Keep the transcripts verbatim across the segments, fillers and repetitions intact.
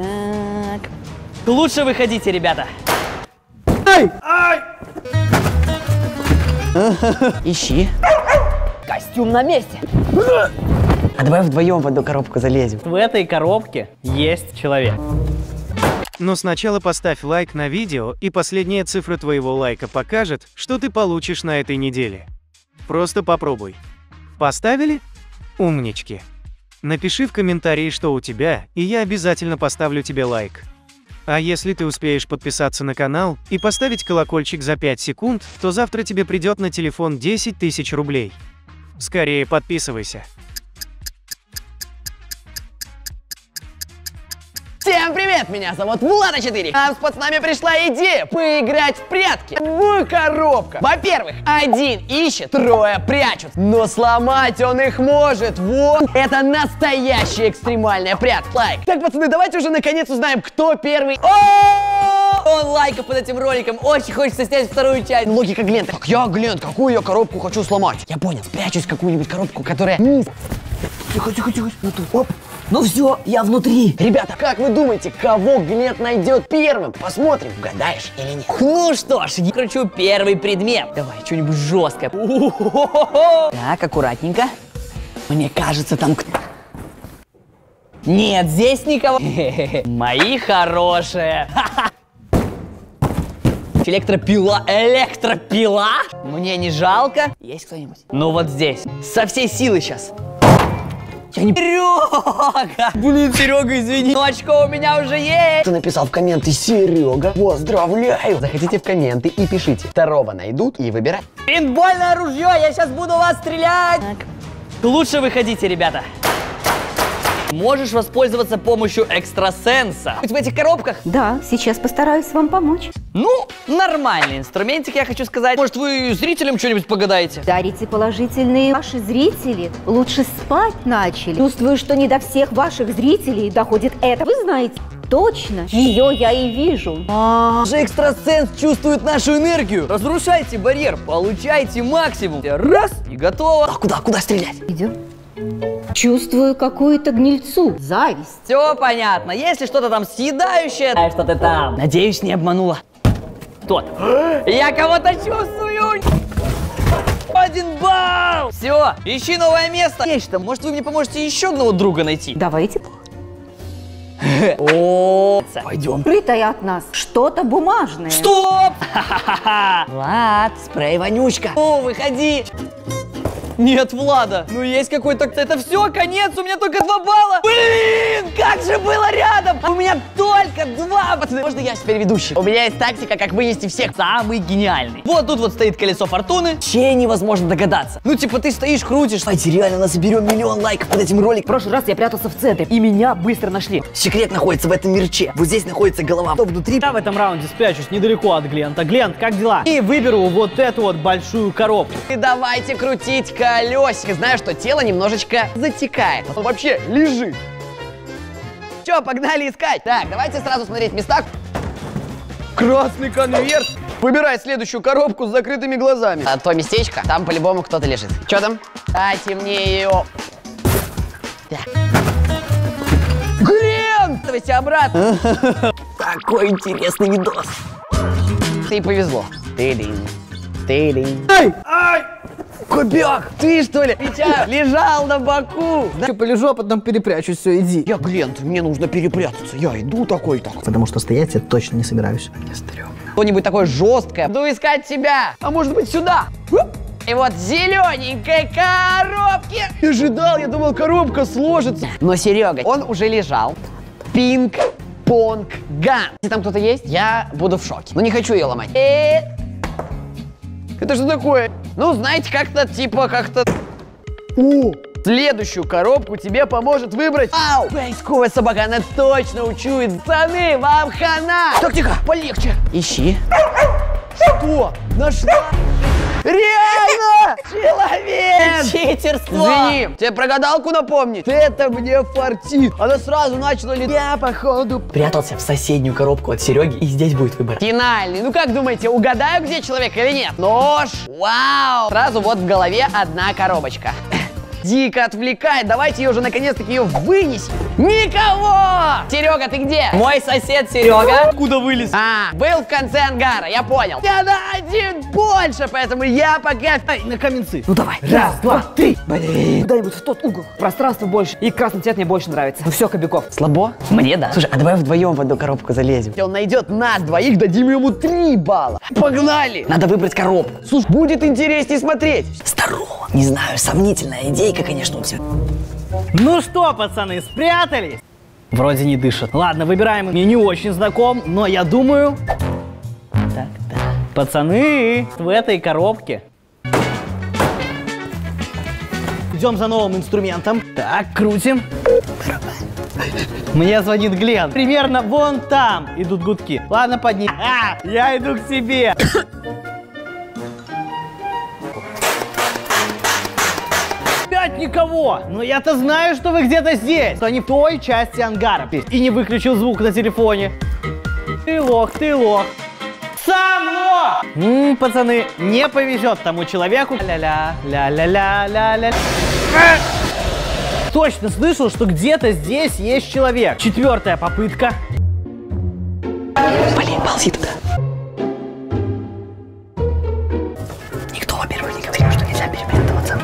Так. Лучше выходите, ребята. Ай! Ай! Ищи. Костюм на месте. А давай вдвоем в одну коробку залезем. В этой коробке есть человек. Но сначала поставь лайк на видео, и последняя цифра твоего лайка покажет, что ты получишь на этой неделе. Просто попробуй. Поставили? Умнички. Напиши в комментарии, что у тебя, и я обязательно поставлю тебе лайк. А если ты успеешь подписаться на канал и поставить колокольчик за пять секунд, то завтра тебе придет на телефон десять тысяч рублей. Скорее подписывайся. Всем привет, меня зовут Влад а четыре, а вот с нами пришла идея поиграть в прятки. Двух коробка. Во-первых, один ищет, трое прячут, но сломать он их может, вот. Это настоящая экстремальная прятка. Лайк. Так, пацаны, давайте уже наконец узнаем, кто первый. О, лайка под этим роликом, очень хочется снять вторую часть. Логика Глента. Так я, Глент, какую я коробку хочу сломать? Я понял, спрячусь в какую-нибудь коробку, которая... Тихо, тихо, тихо, оп. Ну все, я внутри. Ребята, как вы думаете, кого Глент найдет первым? Посмотрим, угадаешь или нет. Ну что ж, я кручу первый предмет. Давай, что-нибудь жесткое. Так, аккуратненько. Мне кажется, там кто... Нет, здесь никого. Мои хорошие. Электропила, электропила. Мне не жалко. Есть кто-нибудь? Ну вот здесь. Со всей силы сейчас. Я не... Серега! Блин, Серега, извини, но очко у меня уже есть. Ты написал в комменты: Серега, поздравляю. Заходите в комменты и пишите. Второго найдут и выбирай. Пинбольное ружье, я сейчас буду вас стрелять. Так. Лучше выходите, ребята. Можешь воспользоваться помощью экстрасенса. Хоть в этих коробках? Да, сейчас постараюсь вам помочь. Ну, нормальный инструментик, я хочу сказать. Может, вы зрителям что-нибудь погадаете? Дарите положительные. Ваши зрители лучше спать начали. Чувствую, что не до всех ваших зрителей доходит это. Вы знаете, точно, ее я и вижу. А-а-а. Же экстрасенс чувствует нашу энергию. Разрушайте барьер, получайте максимум. Раз, и готово. А куда, куда стрелять? Идем. Чувствую какую-то гнильцу, зависть. Все понятно, если что-то там съедающее. А что ты там? Надеюсь, не обманула. Тот. Я кого-то чувствую. Один балл. Все, ищи новое место. Есть там, может, вы мне поможете еще одного друга найти? Давайте. О, пойдем. Притая от нас что-то бумажное. Стоп! Влад, спрей вонючка. О, выходи. Нет, Влада, ну есть какой-то... Это все, конец, у меня только два балла. Блин, как же было рядом. У меня только два. Можно я теперь ведущий? У меня есть тактика, как вынести всех. Самый гениальный. Вот тут вот стоит колесо фортуны. Чей невозможно догадаться. Ну типа ты стоишь, крутишь. Давайте реально нас соберем миллион лайков под этим роликом. В прошлый раз я прятался в центре, и меня быстро нашли. Секрет находится в этом мерче. Вот здесь находится голова. Кто внутри? Я в этом раунде спрячусь недалеко от Глента. Глент, как дела? И выберу вот эту вот большую коробку. И давайте крутить коробку. Колесико, знаю, что тело немножечко затекает. Он вообще лежит. Все, погнали искать. Так, давайте сразу смотреть места. Красный конверт. Выбирай следующую коробку с закрытыми глазами. А то местечко, там по-любому кто-то лежит. Че там? А, темнее ее. Глент! Давайте обратно. Такой интересный видос. Ты повезло. Ты-динь. Ты-динь. Ай! Ай! Кобяк, ты что ли? Петя, лежал на боку. Я полежу, а потом перепрячусь, все, иди. Я Глент, мне нужно перепрятаться. Я иду такой так. Потому что стоять я точно не собираюсь. Мне стрёмно. Что-нибудь такое жесткое. Буду искать тебя. А может быть сюда? И вот зелененькой коробки. Я ожидал, я думал, коробка сложится. Но Серега, он уже лежал. Пинг, понг, ган. Если там кто-то есть, я буду в шоке. Но не хочу ее ломать. Это что такое? Ну, знаете, как-то, типа, как-то... О! Следующую коробку тебе поможет выбрать... Ау! Поисковая собака, она точно учует. Пацаны, вам хана! Так, тихо, полегче. Ищи. Что? Нашла? Реально! Человек! Читерство! Извини, тебе про гадалку напомнить? Это мне фартит. Она сразу начала летать. Я, походу, прятался в соседнюю коробку от Сереги, и здесь будет выбор. Финальный. Ну как думаете, угадаю, где человек или нет? Нож! Вау! Сразу вот в голове одна коробочка. дико отвлекает. Давайте ее уже наконец-таки ее вынесем. Никого! Серега, ты где? Мой сосед Серега. Откуда вылез? А, был в конце ангара, я понял. Я на один больше, поэтому я пока... Ай, на каменцы. Ну давай. Раз, два, три. Блин. Куда-нибудь в тот угол. Пространство больше. И красный цвет мне больше нравится. Ну все, Кобяков. Слабо? Мне да. Слушай, а давай вдвоем в одну коробку залезем. Он найдет нас двоих, дадим ему три балла. Погнали! Надо выбрать коробку. Слушай, будет интереснее смотреть. Здорово. Не знаю, сомнительная идейка, конечно, у тебя. Ну что, пацаны, спрятались? Вроде не дышат. Ладно, выбираем. Мне не очень знаком, но я думаю... Так, так. Пацаны, в этой коробке. Идем за новым инструментом. Так, крутим. Мне звонит Глент. Примерно вон там идут гудки. Ладно, подними. А, я иду к себе. Опять никого. Но я-то знаю, что вы где-то здесь. Что они в той части ангара. И не выключил звук на телефоне. Ты лох, ты лох. Со мной! Ммм, пацаны, не повезет тому человеку. Ля-ля, ля-ля-ля, ля-ля. Точно слышал, что где-то здесь есть человек. Четвертая попытка. Блин, ползи туда. Никто, во-первых, не говорил, что нельзя переметываться.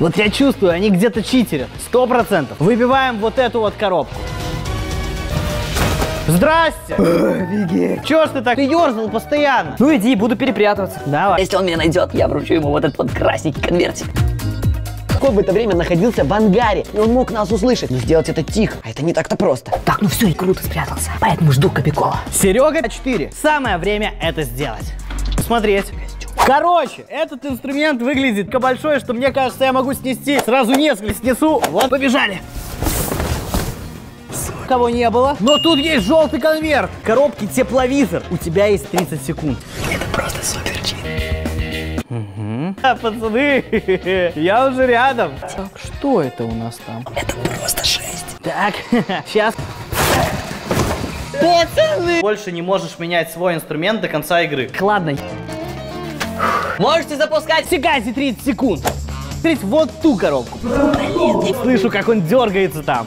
Вот я чувствую, они где-то читерят. Сто процентов. Выбиваем вот эту вот коробку. Здрасте! Беги! Чё ж ты так? Ты ёрзал постоянно. Ну иди, буду перепрятываться. Давай. Если он меня найдет, я вручу ему вот этот вот красненький конвертик. Какое бы это время находился в ангаре, и он мог нас услышать. Но сделать это тихо, а это не так-то просто. Так, ну все, и круто спрятался. Поэтому жду Кобякова. Серега а четыре. Самое время это сделать. Смотреть. Короче, этот инструмент выглядит как большой, что мне кажется, я могу снести. Сразу несколько снесу. Вот, побежали. Кого не было. Но тут есть желтый конверт. Коробки тепловизор. У тебя есть тридцать секунд. Это просто супер чит. Угу. А, пацаны, я уже рядом. Так, что это у нас там? Это просто шесть. Так, сейчас. Пацаны! Больше не можешь менять свой инструмент до конца игры. Ладно. Можете запускать. Сигази тридцать секунд. Смотрите, вот ту коробку. Блин. Слышу, как он дергается там.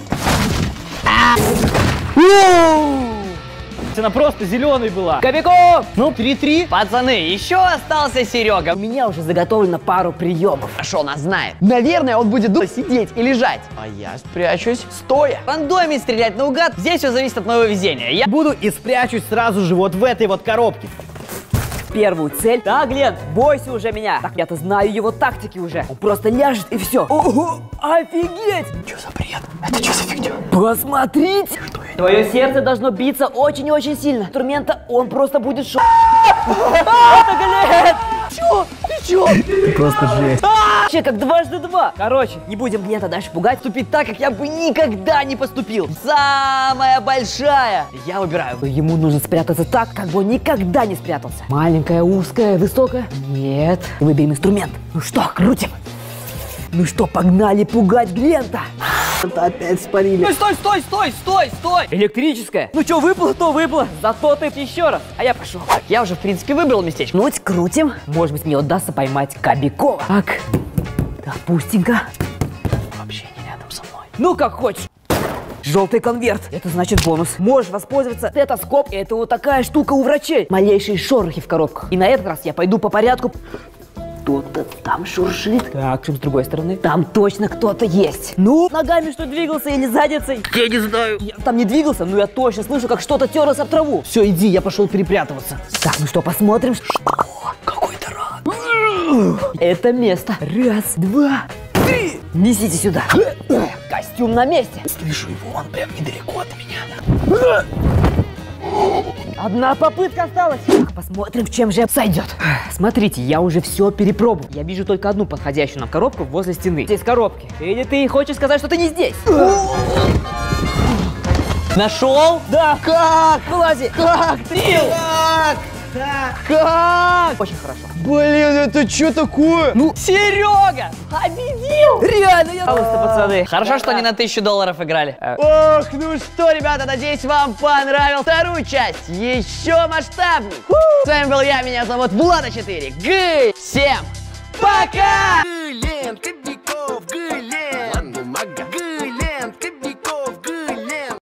Она просто зеленой была. Кобяков! Ну, три-три. Пацаны, еще остался Серега. У меня уже заготовлено пару приемов. А что нас знает? Наверное, он будет думать сидеть и лежать. А я спрячусь стоя. В рандоме стрелять наугад. Здесь все зависит от моего везения. Я буду и спрячусь сразу же вот в этой вот коробке. Первую цель. Да, Глент, бойся уже меня. Так, я-то знаю его тактики уже. Он просто ляжет и все. Ого, офигеть! Что за бред? Это что за фигня? Посмотрите! Что это? Твое сердце должно биться очень и очень сильно. Инструмента он просто будет шо... Глент! Чё? Ты чё? Ты просто жесть. Вообще как дважды два. Короче, не будем Глента дальше пугать. Поступить так, как я бы никогда не поступил. Самая большая. Я выбираю. Ему нужно спрятаться так, как бы он никогда не спрятался. Маленькая, узкая, высокая? Нет. Выберем инструмент. Ну что, крутим? Ну что, погнали пугать Глента. Опять спалили. Стой, стой, стой, стой, стой, стой! Электрическая. Ну что, выпало, то выпало. Зато ты еще раз. А я пошел. Так, я уже, в принципе, выбрал местечко. Ну, крутим. Может быть, мне удастся поймать Кобякова. Так, допустим-ка. Вообще не рядом со мной. Ну, как хочешь. Желтый конверт. Это значит бонус. Можешь воспользоваться стетоскоп. Это вот такая штука у врачей. Малейшие шорохи в коробках. И на этот раз я пойду по порядку. Кто-то там шуршит. Так, чем с другой стороны? Там точно кто-то есть. Ну, ногами что двигался или задницей? Я не знаю. Я там не двигался, но я точно слышу, как что-то терлось об траву. Все, иди, я пошел перепрятываться. Так, ну что, посмотрим. Что? Какой-то ран. Это место. Раз, два, три. Несите сюда. Костюм на месте. Слышу его, он прям недалеко от меня. Одна попытка осталась. Посмотрим, чем же сойдет. Смотрите, я уже все перепробовал. Я вижу только одну подходящую нам коробку возле стены. Здесь коробки. Или ты хочешь сказать, что ты не здесь? Нашел? Да. Как? Вылази. Как? Три. Как? Да. Как? Очень хорошо. Блин, это что такое? Ну, Серега, победил! Реально, я... Пожалуйста, пацаны. Хорошо, что они на тысячу долларов играли. Ох, ну что, ребята, надеюсь, вам понравилась вторую часть. Еще масштабней. С вами был я, меня зовут Влад а четыре. Гы! Всем пока!